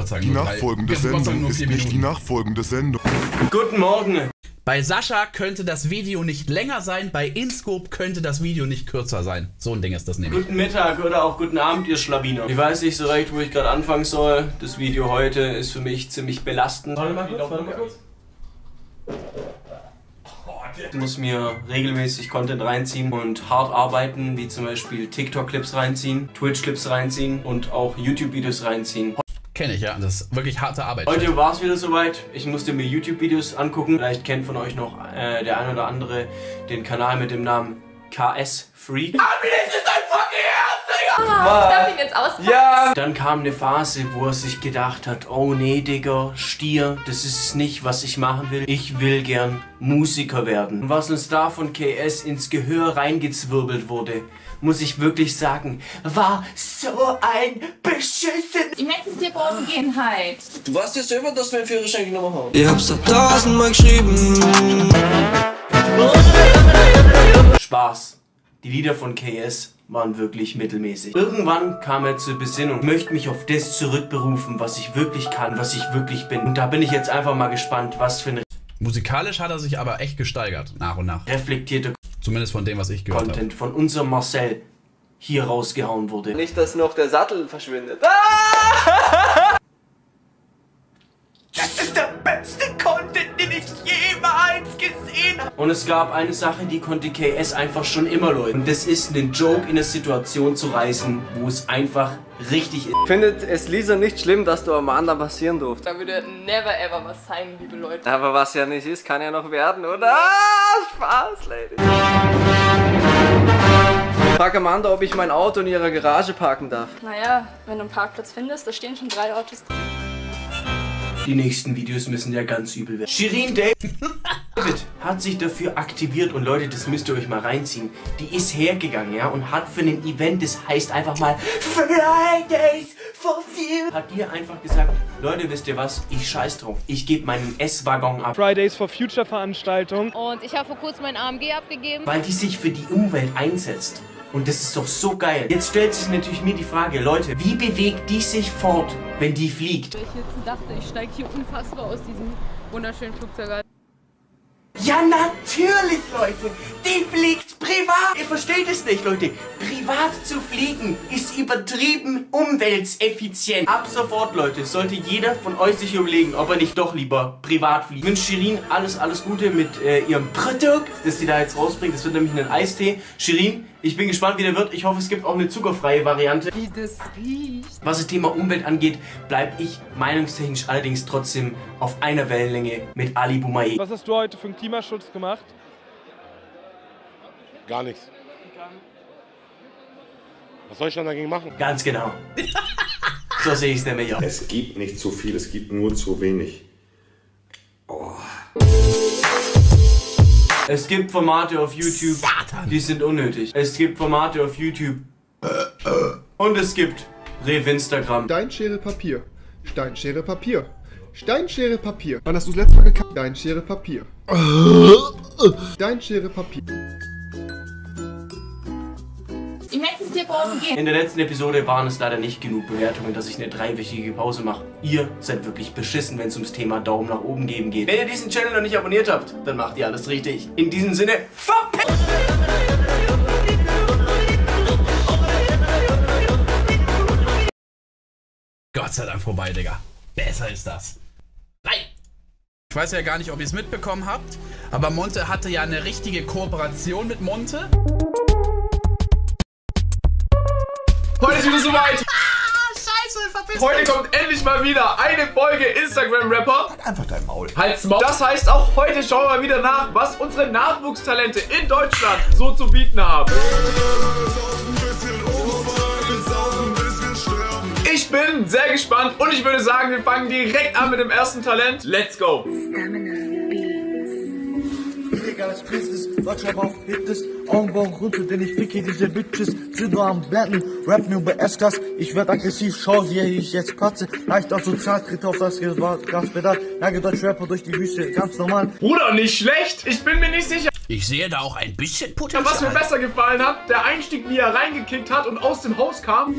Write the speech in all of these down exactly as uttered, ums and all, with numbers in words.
Gott sei Dank. Die nachfolgende Sendung ist nicht die nachfolgende Sendung. Guten Morgen. Bei Sascha könnte das Video nicht länger sein, bei InScope könnte das Video nicht kürzer sein. So ein Ding ist das nämlich. Guten Mittag oder auch guten Abend, ihr Schlawiner. Ich weiß nicht so recht, wo ich gerade anfangen soll. Das Video heute ist für mich ziemlich belastend. Warte mal kurz, warte mal kurz. Ich muss mir regelmäßig Content reinziehen und hart arbeiten, wie zum Beispiel TikTok-Clips reinziehen, Twitch-Clips reinziehen und auch YouTube-Videos reinziehen. Kenne ich, ja. Das ist wirklich harte Arbeit. Heute war es wieder soweit. Ich musste mir YouTube-Videos angucken. Vielleicht kennt von euch noch äh, der ein oder andere den Kanal mit dem Namen K S Freak. Ah, das ist ein fucking Herz, Digga! Ah, ich darf ihn jetzt auspacken. Ja. Dann kam eine Phase, wo er sich gedacht hat, oh nee, Digga, Stier, das ist nicht, was ich machen will. Ich will gern Musiker werden. Und was uns da von K S ins Gehör reingezwirbelt wurde, muss ich wirklich sagen, war so ein beschissen. Die Menschen hier brauchen Gehenheit. Du warst ja selber, dass wir einen Führerschein genommen haben. Ich hab's da tausendmal geschrieben. Spaß. Die Lieder von K S waren wirklich mittelmäßig. Irgendwann kam er zur Besinnung. Ich möchte mich auf das zurückberufen, was ich wirklich kann, was ich wirklich bin. Und da bin ich jetzt einfach mal gespannt, was für ein... Musikalisch hat er sich aber echt gesteigert, nach und nach. Reflektierte... Zumindest von dem, was ich gehört habe. Content von unserem Marcel hier rausgehauen wurde. Nicht, dass noch der Sattel verschwindet. Ah! Das ist der beste Content, den ich jemals gesehen habe. Und es gab eine Sache, die konnte K S einfach schon immer, Leute. Und das ist, einen Joke in eine Situation zu reißen, wo es einfach richtig ist. Findet es Lisa nicht schlimm, dass du am anderen passieren durfte? Da würde never ever was sein, liebe Leute. Aber was ja nicht ist, kann ja noch werden, oder? Spaß, Lady. Frag Amanda, ob ich mein Auto in ihrer Garage parken darf. Naja, wenn du einen Parkplatz findest, da stehen schon drei Autos drin. Die nächsten Videos müssen ja ganz übel werden. Shirin David hat sich dafür aktiviert und Leute, das müsst ihr euch mal reinziehen. Die ist hergegangen, ja, und hat für ein Event, das heißt einfach mal Fridays for Future, hat ihr einfach gesagt, Leute, wisst ihr was, ich scheiß drauf, ich gebe meinen S-Waggon ab. Fridays for Future Veranstaltung. Und ich habe vor kurzem meinen A M G abgegeben. Weil die sich für die Umwelt einsetzt. Und das ist doch so geil. Jetzt stellt sich natürlich mir die Frage, Leute, wie bewegt die sich fort, wenn die fliegt? Ich jetzt dachte, ich steige hier unfassbar aus diesem wunderschönen Flugzeug an. Ja, natürlich, Leute. Die fliegt privat. Ihr versteht es nicht, Leute. Privat zu fliegen ist übertrieben umwelteffizient. Ab sofort, Leute, sollte jeder von euch sich überlegen, ob er nicht doch lieber privat fliegt. Ich wünsche Shirin alles, alles Gute mit äh, ihrem Produkt, das sie da jetzt rausbringt. Das wird nämlich ein Eistee. Shirin, ich bin gespannt, wie der wird. Ich hoffe, es gibt auch eine zuckerfreie Variante. Wie das riecht. Was das Thema Umwelt angeht, bleibe ich meinungstechnisch allerdings trotzdem auf einer Wellenlänge mit Ali Boumaï. Was hast du heute für einen Klimaschutz gemacht? Gar nichts. Was soll ich dann dagegen machen? Ganz genau. So sehe ich es nämlich auch. Es gibt nicht zu viel, es gibt nur zu wenig. Oh. Es gibt Formate auf YouTube, Satan. Die sind unnötig. Es gibt Formate auf YouTube und es gibt Rev Instagram. Steinschere Papier, Steinschere Papier, Steinschere Papier. Wann hast du das letzte Mal gekackt? Steinschere Papier, Steinschere Papier. Die Menschen hier brauchen gehen. In der letzten Episode waren es leider nicht genug Bewertungen, dass ich eine dreiwöchige Pause mache. Ihr seid wirklich beschissen, wenn es ums Thema Daumen nach oben geben geht. Wenn ihr diesen Channel noch nicht abonniert habt, dann macht ihr alles richtig. In diesem Sinne, verpiss! Gott sei Dank vorbei, Digga. Besser ist das. Nein! Ich weiß ja gar nicht, ob ihr es mitbekommen habt, aber Monte hatte ja eine richtige Kooperation mit Monte. Heute ist wieder soweit. Ah, scheiße, verpiss Heute dich. Kommt endlich mal wieder eine Folge Instagram Rapper. Halt einfach dein Maul. Halt's Maul. Das heißt, auch heute schauen wir wieder nach, was unsere Nachwuchstalente in Deutschland so zu bieten haben. Ich bin sehr gespannt und ich würde sagen, wir fangen direkt an mit dem ersten Talent. Let's go. Das Business, Deutschland auf Fitness, Augenbrauen runter, denn ich ficke diese Bitches, Zünder am Blenden, rappen über S-Gas, ich werd aggressiv, schau sie, ich jetzt platze, leicht auf Sozial, tritt auf das Gaspedal, lange Deutsch-Rapper durch die Wüste, ganz normal. Bruder, nicht schlecht, ich bin mir nicht sicher. Ich sehe da auch ein bisschen Potenzial. Ja, was mir besser gefallen hat, der Einstieg, wie er reingekickt hat und aus dem Haus kam.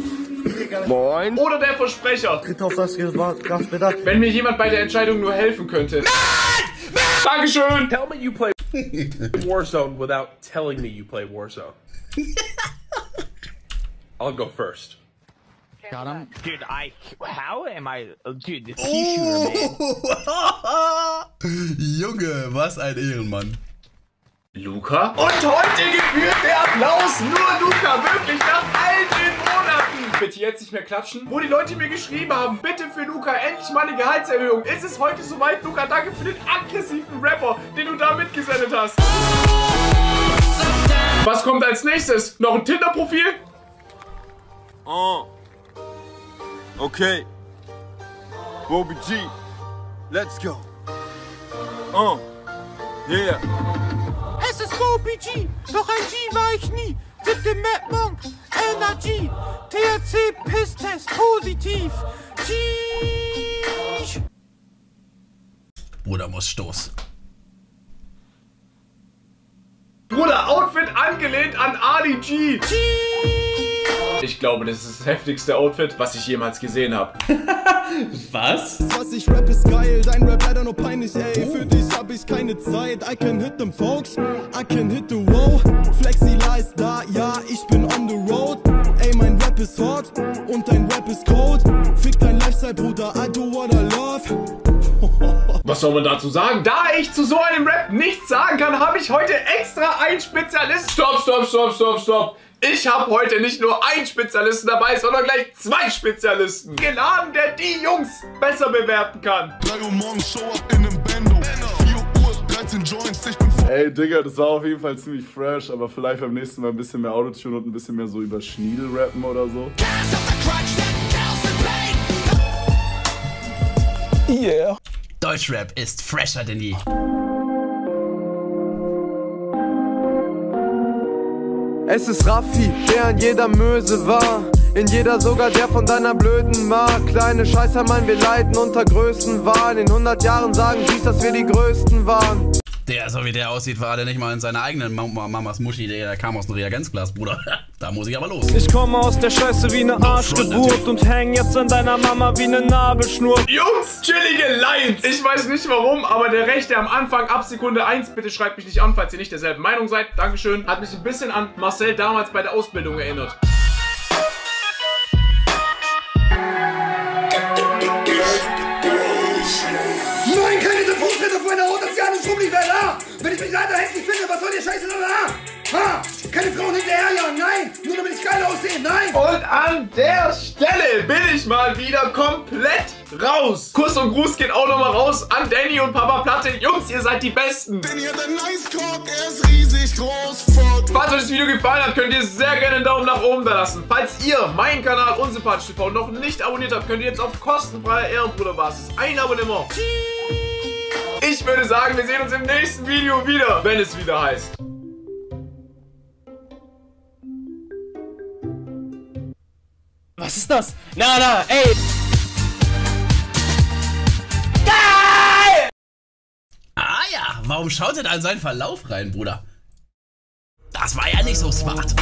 Moin. Oder der Versprecher. Wenn mir jemand bei der Entscheidung nur helfen könnte. Nein! Dankeschön. Tell me you play Warzone without telling me you play Warzone. I'll go first. Got him. Dude, I... How am I... Dude, the T-Shooter, oh. Man. Junge, was ein Ehrenmann. Luca? Und heute gebührt der Applaus nur Luca, wirklich nach all den Monaten. Bitte jetzt nicht mehr klatschen, wo die Leute mir geschrieben haben, bitte für Luca endlich mal eine Gehaltserhöhung. Ist es heute soweit, Luca? Danke für den aggressiven Rapper, den du da mitgesendet hast. Was kommt als nächstes? Noch ein Tinder-Profil? Oh. Okay. Bobi G. Let's go. Oh. Yeah. Es ist Bobi G, doch ein G war ich nie. Siebte Map Monk, Energy, T H C Pisstest, positiv. G. Bruder muss Stoß. Bruder, Outfit angelehnt an Ali G. G. Ich glaube, das ist das heftigste Outfit, was ich jemals gesehen habe. Was? Was ich rap ist geil, dein Rap leider nur peinlich, ey. Für dich hab ich keine Zeit. I can hit them folks, I can hit the road. Flexila ist da, ja, ich bin on the road. Ey, mein Rap ist hot und dein Rap ist cold. Fick dein Lifestyle, Bruder, I do what I love. Was soll man dazu sagen? Da ich zu so einem Rap nichts sagen kann, habe ich heute extra einen Spezialisten. Stopp, stopp, stop, stopp, stopp, stopp. Ich habe heute nicht nur einen Spezialisten dabei, sondern gleich zwei Spezialisten. Geladen, der die Jungs besser bewerten kann. Ey, Digga, das war auf jeden Fall ziemlich fresh, aber vielleicht beim nächsten Mal ein bisschen mehr Autotune und ein bisschen mehr so über Schniedel rappen oder so. Yeah. Deutschrap ist fresher denn je. Es ist Raffi, der an jeder Möse war. In jeder sogar der von deiner blöden Mar. Kleine Scheißer, mein, wir leiden unter Größenwahn. In hundert Jahren sagen dies, dass wir die Größten waren. Der, so wie der aussieht, war der nicht mal in seiner eigenen Mama, Mamas Muschi. Der kam aus einem Reagenzglas, Bruder. Da muss ich aber los. Ich komme aus der Scheiße wie eine Arschgeburt und häng jetzt an deiner Mama wie eine Nabelschnur. Jungs, chillige Lines. Ich weiß nicht warum, aber der Rechte am Anfang ab Sekunde eins, bitte schreibt mich nicht an, falls ihr nicht derselben Meinung seid. Dankeschön. Hat mich ein bisschen an Marcel damals bei der Ausbildung erinnert. Nein, keine Depotschritte auf meiner Haut, das ist ja alles rumliefert, ha! Wenn ich mich leider hässlich finde, was soll der Scheiße denn da? Ha! Keine Frauen hinterherjagen, nein! Nur damit ich geil aussehe, nein! Und an der Stelle bin ich mal wieder komplett raus! Kuss und Gruß geht auch nochmal raus an Danny und Papa Platte. Jungs, ihr seid die Besten! Danny hat einen nice Cock, er ist riesig groß, fuck! Falls euch das Video gefallen hat, könnt ihr sehr gerne einen Daumen nach oben da lassen. Falls ihr meinen Kanal unsympathisch T V noch nicht abonniert habt, könnt ihr jetzt auf kostenfreier Ehrenbruderbasis ein Abonnement. Ich würde sagen, wir sehen uns im nächsten Video wieder, wenn es wieder heißt. Was ist das? Na, na, ey! Geil! Ah ja, warum schaut er da in seinen Verlauf rein, Bruder? Das war ja nicht so smart.